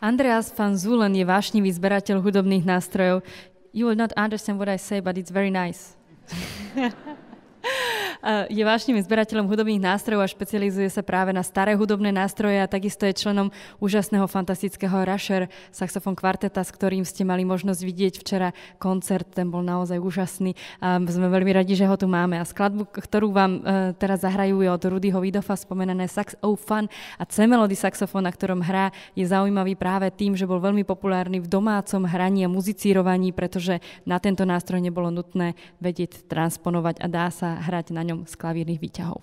Andreas van Zoelen je vášnivý zberateľ hudobných nástrojov. You will not understand what I say, but it's very nice. Je vášnivým zberateľom hudobných nástrojov a špecializuje sa práve na staré hudobné nástroje a takisto je členom úžasného fantastického Rusher Saxofon Kvarteta, s ktorým ste mali možnosť vidieť včera koncert, ten bol naozaj úžasný a sme veľmi radi, že ho tu máme. A skladbu, ktorú vám teraz zahrajú, je od Rudyho Hovidofa spomenané Saxofun a C-melody saxofón, na ktorom hrá, je zaujímavý práve tým, že bol veľmi populárny v domácom hraní a muzicírovaní, pretože na tento nástroj nebolo nutné vedieť transponovať a dá sa hrať na z klavírnych výťahov.